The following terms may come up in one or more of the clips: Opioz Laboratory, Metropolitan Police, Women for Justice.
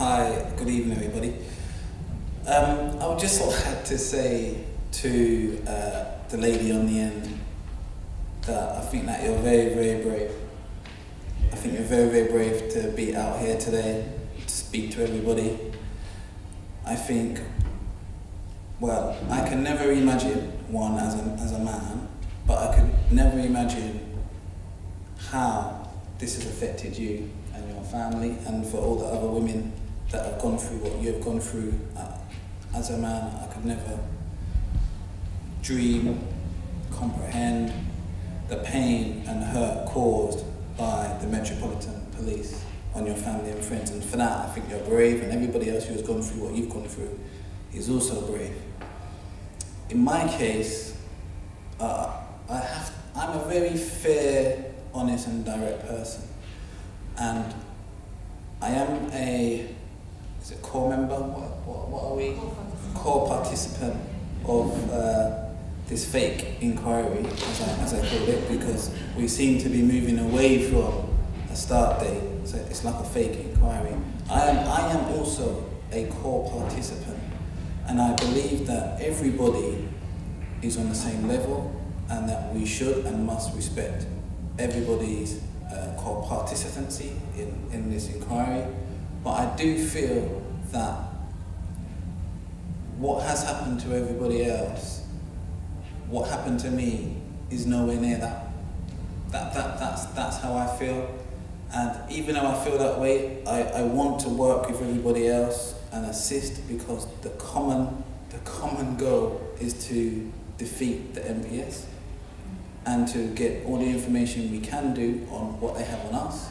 Hi, good evening everybody. I would just like to say to the lady on the end that I think that you're very, very brave. I think you're very, very brave to be out here today, to speak to everybody. I think, well, I can never imagine, one, as a man, but I could never imagine how this has affected you and your family and for all the other women that have gone through what you have gone through. As a man, I could never dream, comprehend the pain and hurt caused by the Metropolitan Police on your family and friends. And for that, I think you're brave, and everybody else who has gone through what you've gone through is also brave. In my case, I'm a very fair, honest and direct person. And I am a core member? What are we? Core participant of this fake inquiry, as I call it, because we seem to be moving away from a start date, so it's like a fake inquiry. I am also a core participant, and I believe that everybody is on the same level and that we should and must respect everybody's core participancy in this inquiry. But I do feel that what has happened to everybody else, what happened to me, is nowhere near that. That's how I feel. And even though I feel that way, I want to work with everybody else and assist, because the common goal is to defeat the MPS and to get all the information we can do on what they have on us,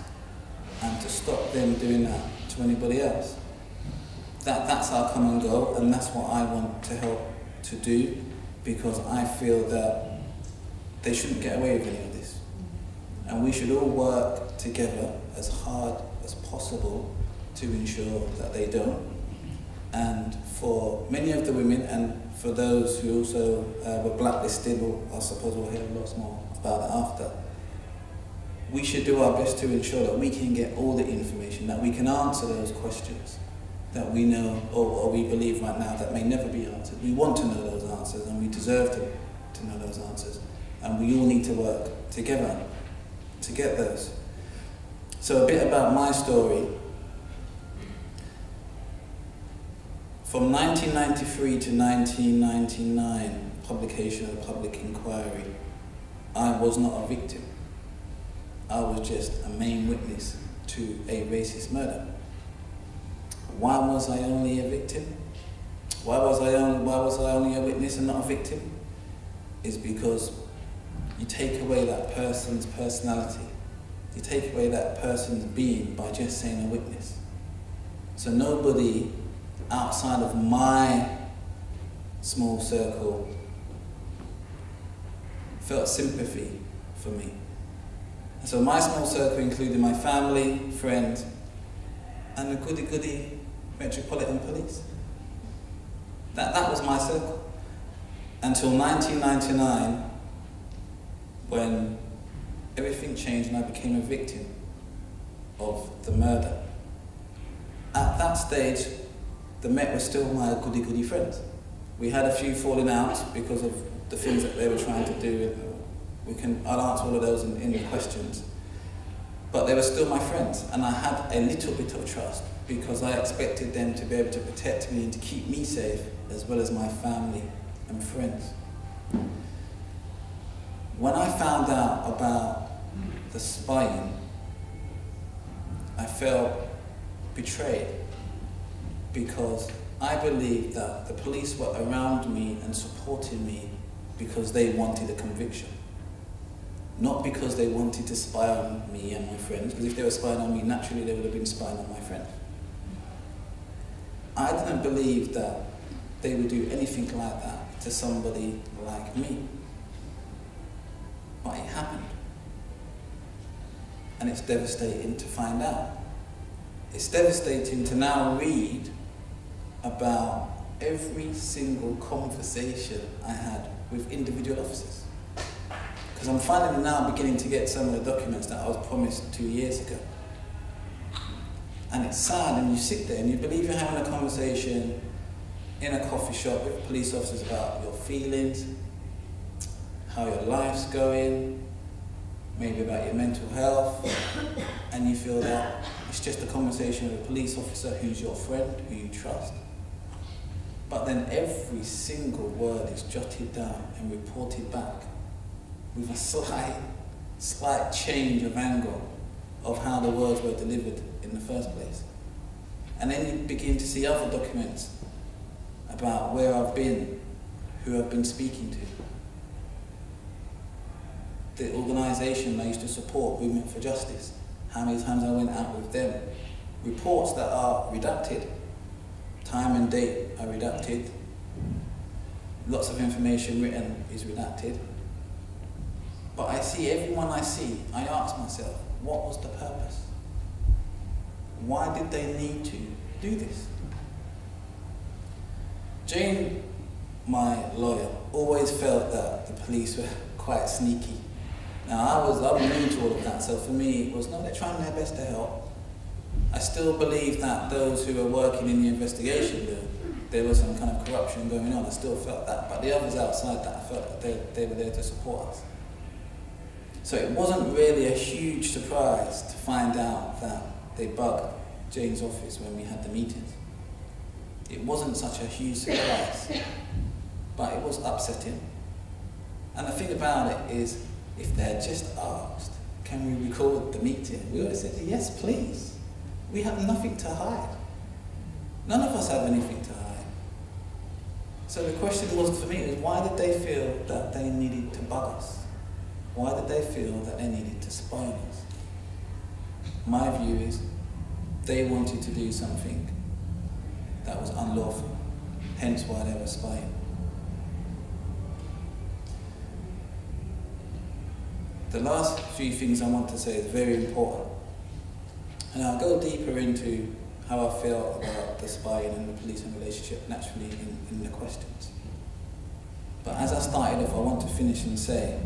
and to stop them doing that to anybody else. That's our common goal, and that's what I want to help to do, because I feel that they shouldn't get away with any of this. And we should all work together as hard as possible to ensure that they don't. And for many of the women, and for those who also were blacklisted, or I suppose we'll hear lots more about it after, we should do our best to ensure that we can get all the information, that we can answer those questions that we know or we believe right now that may never be answered. We want to know those answers, and we deserve to know those answers. And we all need to work together to get those. So a bit about my story. From 1993 to 1999, publication of public inquiry, I was not a victim. I was just a main witness to a racist murder. Why was I only a victim? Why was I only a witness and not a victim? It's because you take away that person's personality. You take away that person's being by just saying a witness. So nobody outside of my small circle felt sympathy for me. So my small circle included my family, friends, and the goody-goody Metropolitan Police. That was my circle. Until 1999, when everything changed and I became a victim of the murder. At that stage, the Met were still my goody-goody friends. We had a few falling outs because of the things that they were trying to do. I'll answer all of those in the questions. But they were still my friends, and I had a little bit of trust, because I expected them to be able to protect me and to keep me safe, as well as my family and friends. When I found out about the spying, I felt betrayed, because I believed that the police were around me and supporting me because they wanted a conviction. Not because they wanted to spy on me and my friends, because if they were spying on me, naturally they would have been spying on my friends. I didn't believe that they would do anything like that to somebody like me. But it happened. And it's devastating to find out. It's devastating to now read about every single conversation I had with individual officers. Because I'm finally now beginning to get some of the documents that I was promised 2 years ago. And it's sad, and you sit there and you believe you're having a conversation in a coffee shop with police officers about your feelings, how your life's going, maybe about your mental health, and you feel that it's just a conversation with a police officer who's your friend, who you trust. But then every single word is jotted down and reported back with a slight change of angle of how the words were delivered in the first place. And then you begin to see other documents about where I've been, who I've been speaking to. The organisation I used to support, Women for Justice, how many times I went out with them. Reports that are redacted. Time and date are redacted. Lots of information written is redacted. But I see everyone I see, I ask myself, what was the purpose? Why did they need to do this? Jane, my lawyer, always felt that the police were quite sneaky. Now I'm new to all of that, so for me it was, no, they're trying their best to help. I still believe that those who were working in the investigation, there was some kind of corruption going on. I still felt that, but the others outside that, I felt that they were there to support us. So it wasn't really a huge surprise to find out that they bugged Jane's office when we had the meetings. It wasn't such a huge surprise, but it was upsetting. And the thing about it is, if they had just asked, can we record the meeting? We would have said, yes, please. We have nothing to hide. None of us have anything to hide. So the question was for me, is why did they feel that they needed to bug us? Why did they feel that they needed to spy on us? My view is they wanted to do something that was unlawful, hence why they were spying. The last few things I want to say is very important. And I'll go deeper into how I feel about the spying and the policing relationship naturally in the questions. But as I started off, I want to finish and say,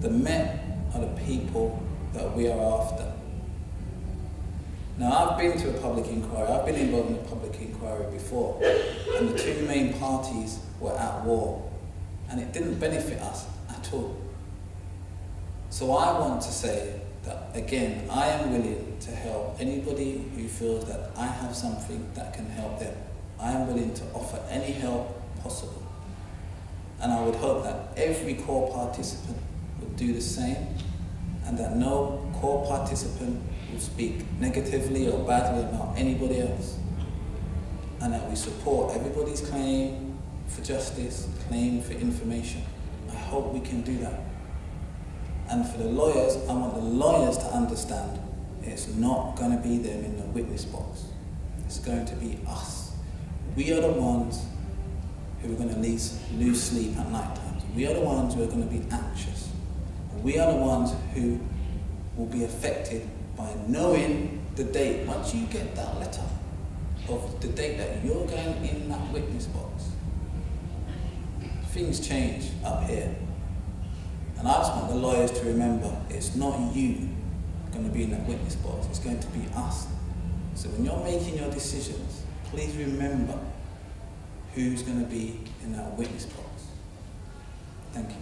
the Met are the people that we are after. Now I've been to a public inquiry, I've been involved in a public inquiry before, and the two main parties were at war, and it didn't benefit us at all. So I want to say that, again, I am willing to help anybody who feels that I have something that can help them. I am willing to offer any help possible. And I would hope that every core participant would do the same, and that no core participant would speak negatively or badly about anybody else. And that we support everybody's claim for justice, claim for information. I hope we can do that. And for the lawyers, I want the lawyers to understand it's not going to be them in the witness box. It's going to be us. We are the ones who are going to lose sleep at night times. We are the ones who are going to be anxious. We are the ones who will be affected by knowing the date. Once you get that letter of the date that you're going in that witness box, things change up here. And I just want the lawyers to remember, it's not you going to be in that witness box, it's going to be us. So when you're making your decisions, please remember who's going to be in that witness box. Thank you.